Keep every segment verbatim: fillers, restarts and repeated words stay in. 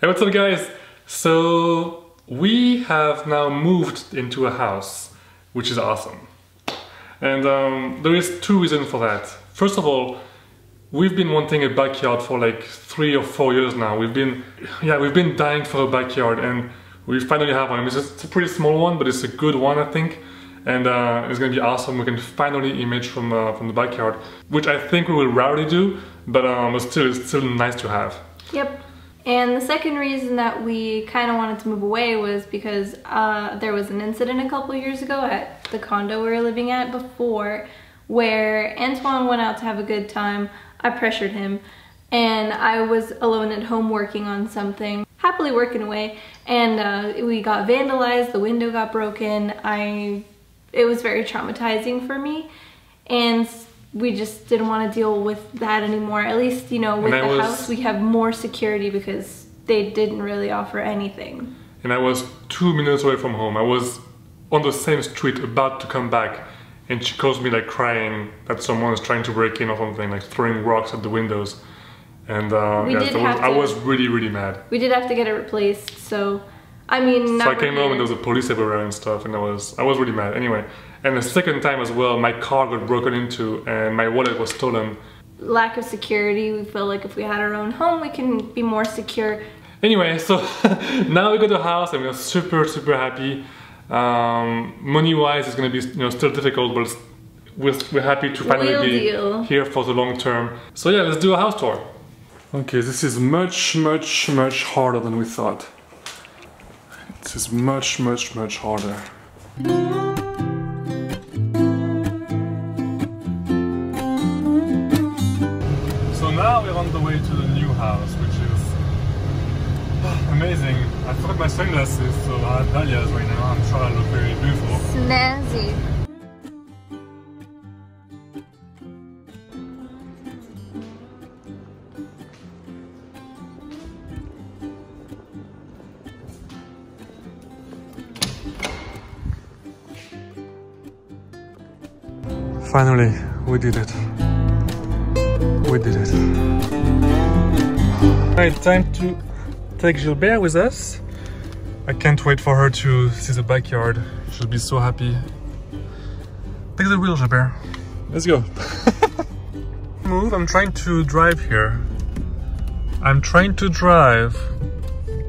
Hey, what's up guys? So we have now moved into a house, which is awesome. And um, there is two reasons for that. First of all, we've been wanting a backyard for like three or four years now. We've been, yeah, we've been dying for a backyard, and we finally have one. It's, just, it's a pretty small one, but it's a good one, I think. And uh, it's gonna be awesome. We can finally image from uh, from the backyard, which I think we will rarely do, but um, it's still, it's still nice to have. Yep. And the second reason that we kind of wanted to move away was because uh, there was an incident a couple years ago at the condo we were living at before, where Antoine went out to have a good time. I pressured him, and I was alone at home working on something, happily working away, and uh, we got vandalized, the window got broken. I, it was very traumatizing for me, and we just didn't want to deal with that anymore. At least, you know, with the was, house we have more security because they didn't really offer anything. And I was two minutes away from home. I was on the same street about to come back, and she calls me like crying that someone is trying to break in or something, like throwing rocks at the windows. And uh, we yeah, did so have I, was, to, I was really, really mad. We did have to get it replaced, so I mean... So not I came home and there was a police everywhere and stuff, and I was, I was really mad. Anyway, and the second time as well, my car got broken into and my wallet was stolen. Lack of security. We feel like if we had our own home, we can be more secure. Anyway, so now we got a house and we're super, super happy. Um, money-wise, it's going to be you know, still difficult, but we're, we're happy to finally we'll be deal. here for the long term. So yeah, let's do a house tour. Okay, this is much, much, much harder than we thought. This is much, much, much harder. So now we're on the way to the new house, which is oh, amazing. I forgot my sunglasses, so I have dahlias right now. I'm sure I look very beautiful. Snazzy. Finally, we did it. We did it. Alright, time to take Gilbert with us. I can't wait for her to see the backyard. She'll be so happy. Take the wheel, Gilbert. Let's go. Move, I'm trying to drive here. I'm trying to drive.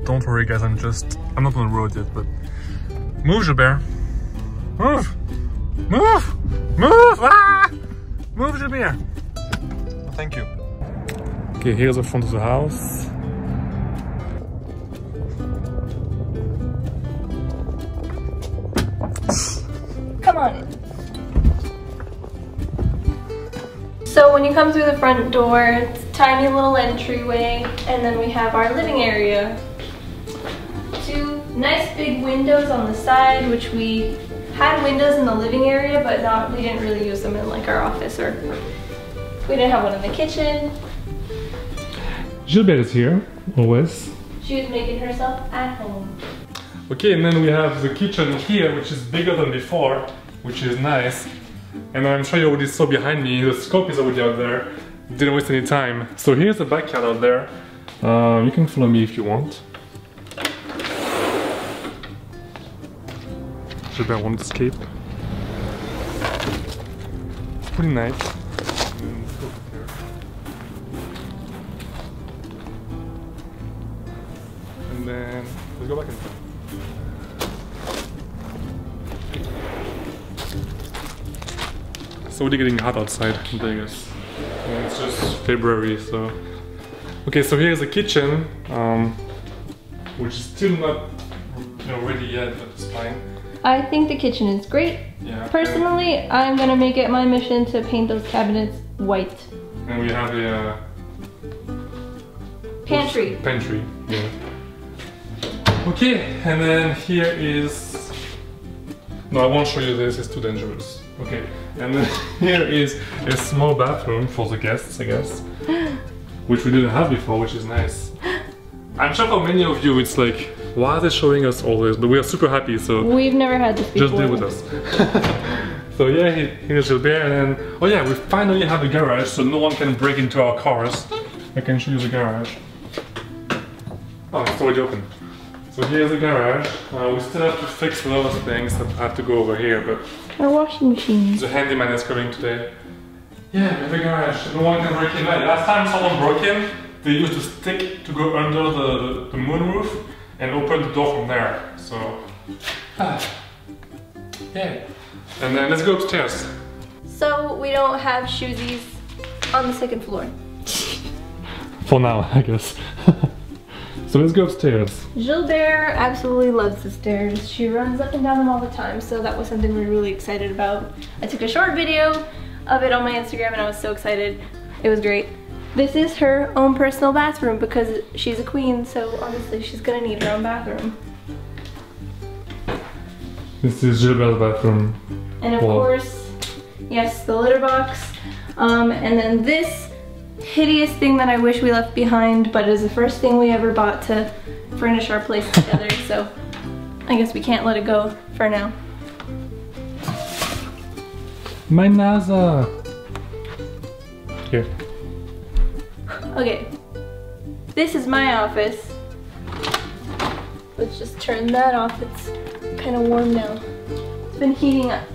Don't worry guys, I'm just... I'm not on the road yet, but... Move, Gilbert. Move! Move! Move! Ah! Move to here. Thank you. Okay, here's the front of the house. Come on in. So when you come through the front door, it's a tiny little entryway, and then we have our living area. Two nice big windows on the side, which we had windows in the living area, but not, we didn't really use them in like our office, or we didn't have one in the kitchen. Gilbert is here, always. She was making herself at home. Okay, and then we have the kitchen here, which is bigger than before, which is nice. And I'm sure you already saw behind me, the scope is already out there. Didn't waste any time. So here's the backyard out there. Uh, you can follow me if you want. I won't escape. It's pretty nice. And then let's go back in time. It's already getting hot outside in Vegas. And it's just February, so. Okay, so here's the kitchen, um, which is still not you know, ready yet, but it's fine. I think the kitchen is great. Yeah. Personally, I'm gonna make it my mission to paint those cabinets white. And we have a uh, pantry. Pantry. Yeah. Okay, and then here is. No, I won't show you this. It's too dangerous. Okay, and then here is a small bathroom for the guests, I guess, which we didn't have before, which is nice. I'm sure for many of you, it's like. Why are they showing us all this? But we are super happy, so... We've never had this before. Just deal with us. So yeah, here's Gilbert, and then... Oh yeah, we finally have a garage, so no one can break into our cars. I can show you the garage. Oh, it's totally open. So here's the garage. Uh, we still have to fix a lot of things that have to go over here, but... Our washing machine. The handyman is coming today. Yeah, we have a garage. No one can break in. Last time someone broke in, they used a stick to go under the, the moonroof and open the door from there. So... Ah. Yeah. And then let's go upstairs. So we don't have shoesies on the second floor. For now, I guess. So let's go upstairs. Gilbert absolutely loves the stairs. She runs up and down them all the time, so that was something we were really excited about. I took a short video of it on my Instagram and I was so excited. It was great. This is her own personal bathroom because she's a queen, so obviously she's gonna need her own bathroom. This is Gilbert's bathroom. And of Whoa. course, yes, the litter box. Um, and then this hideous thing that I wish we left behind, but it is the first thing we ever bought to furnish our place together, so I guess we can't let it go for now. My NASA! Here. Okay. This is my office. Let's just turn that off. It's kind of warm now. It's been heating up.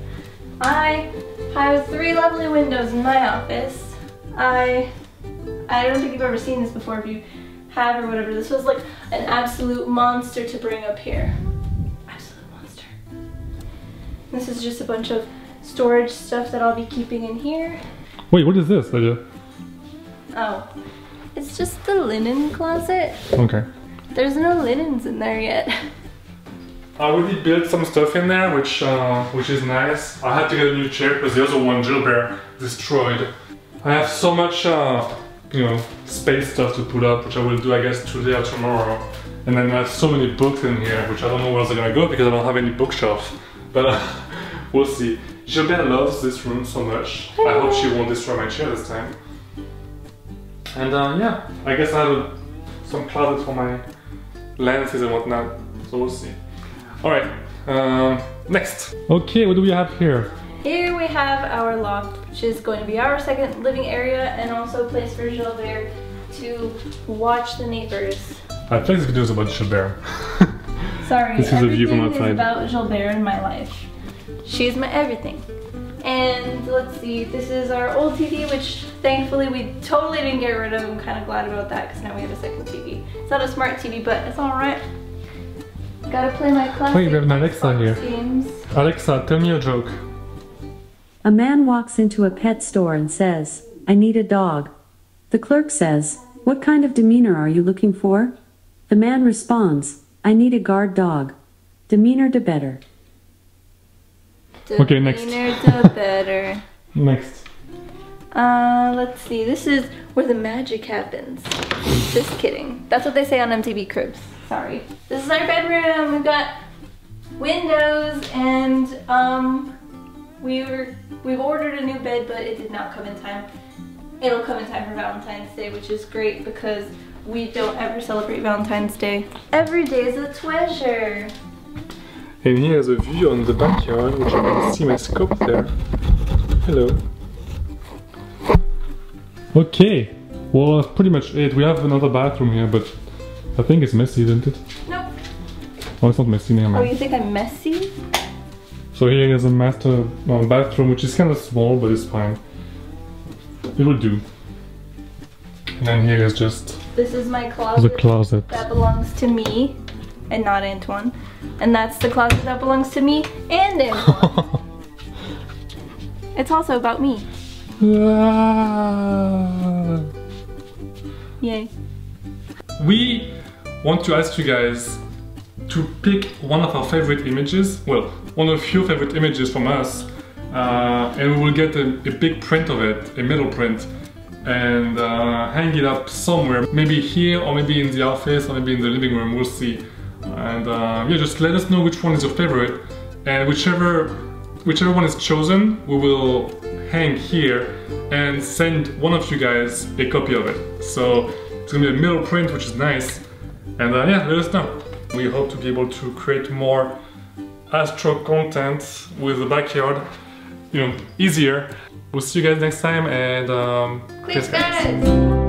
I have three lovely windows in my office. I... I don't think you've ever seen this before, if you have or whatever. This was like an absolute monster to bring up here. Absolute monster. This is just a bunch of storage stuff that I'll be keeping in here. Wait, what is this, Lydia? Oh. It's just the linen closet. Okay. There's no linens in there yet. I already built some stuff in there, which uh, which is nice. I had to get a new chair because the other one Gilbert destroyed. I have so much, uh, you know, space stuff to put up, which I will do, I guess, today or tomorrow. And then I have so many books in here, which I don't know where they're gonna go because I don't have any bookshelf. But uh, we'll see. Gilbert loves this room so much. Hello. I hope she won't destroy my chair this time. And uh, yeah, I guess I have a, some closet for my lenses and whatnot. So we'll see. All right, um, next. Okay, what do we have here? Here we have our loft, which is going to be our second living area and also a place for Gilbert to watch the neighbors. I think this video is about Gilbert. Sorry, this is a view from outside. Is about Gilbert in my life. She's my everything. And let's see, this is our old T V, which thankfully we totally didn't get rid of. I'm kind of glad about that because now we have a second T V. It's not a smart T V, but it's all right. Gotta play my classic. Wait, we have an Alexa here. Games. Alexa, tell me a joke. A man walks into a pet store and says, "I need a dog." The clerk says, "What kind of demeanor are you looking for?" The man responds, "I need a guard dog. Demeanor to better." Demeanor okay, next. Demeanor to better. Next. Uh, let's see. This is where the magic happens. Just kidding. That's what they say on M T V Cribs. Sorry. This is our bedroom. We've got windows and, um... We were, we've ordered a new bed, but it did not come in time. It'll come in time for Valentine's Day, which is great because we don't ever celebrate Valentine's Day. Every day is a treasure. And here's a view on the backyard, which I can see my scope there. Hello. Okay, well that's pretty much it. We have another bathroom here, but I think it's messy, isn't it? Nope. Oh, it's not messy, never mind. Oh, you think I'm messy? So here is a master uh, bathroom, which is kind of small, but it's fine. It will do. And then here is just... This is my closet. The closet. That belongs to me, and not Antoine. And that's the closet that belongs to me and Antoine. It's also about me. Ah. Yay. We want to ask you guys to pick one of our favorite images, well, one of your favorite images from us, uh, and we will get a, a big print of it, a metal print, and uh, hang it up somewhere, maybe here, or maybe in the office, or maybe in the living room, we'll see. And uh, yeah, just let us know which one is your favorite, and whichever, whichever one is chosen, we will hang here and send one of you guys a copy of it. So it's gonna be a metal print, which is nice, and uh, yeah, let us know. We hope to be able to create more astro content with the backyard, you know, easier. We'll see you guys next time and um... Click guys!